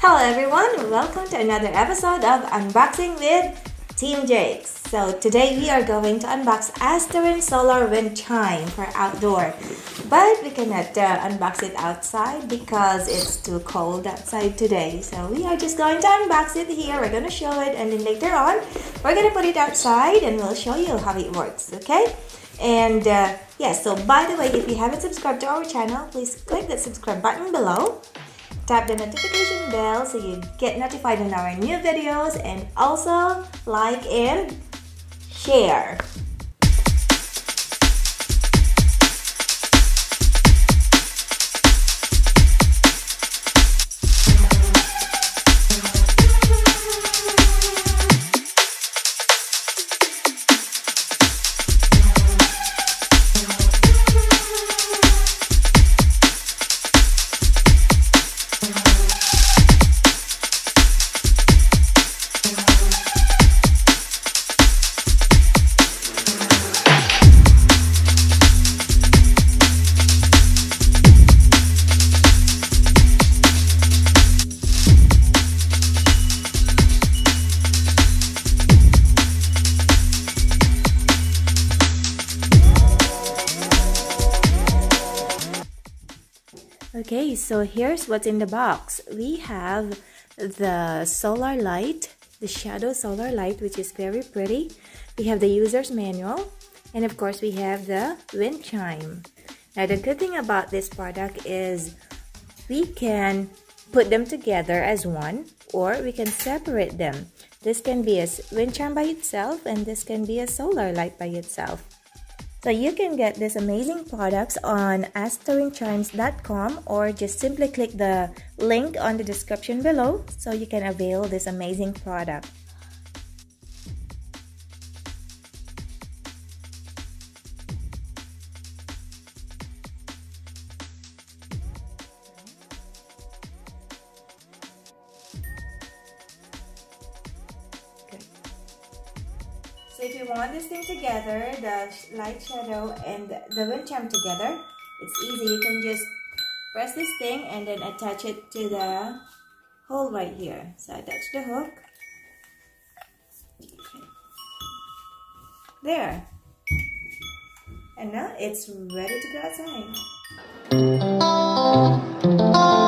Hello everyone, welcome to another episode of Unboxing with Team Jaeck. So today we are going to unbox Astarin Solar Wind Chime for outdoor. But we cannot unbox it outside because it's too cold outside today. So we are just going to unbox it here. We're going to show it and then later on we're going to put it outside and we'll show you how it works, okay? And so by the way, if you haven't subscribed to our channel, please click the subscribe button below. Tap the notification bell so you get notified on our new videos, and also like and share. Okay, so here's what's in the box. We have the solar light, the shadow solar light, which is very pretty. We have the user's manual, and of course we have the wind chime. Now the good thing about this product is we can put them together as one, or we can separate them. This can be a wind chime by itself, and this can be a solar light by itself. So you can get these amazing products on astarinchimes.com, or just simply click the link on the description below so you can avail this amazing product. So if you want this thing together, the light, shadow, and the wind chime together, it's easy. You can just press this thing and then attach it to the hole right here. So attach the hook. Okay. There. And now it's ready to go outside.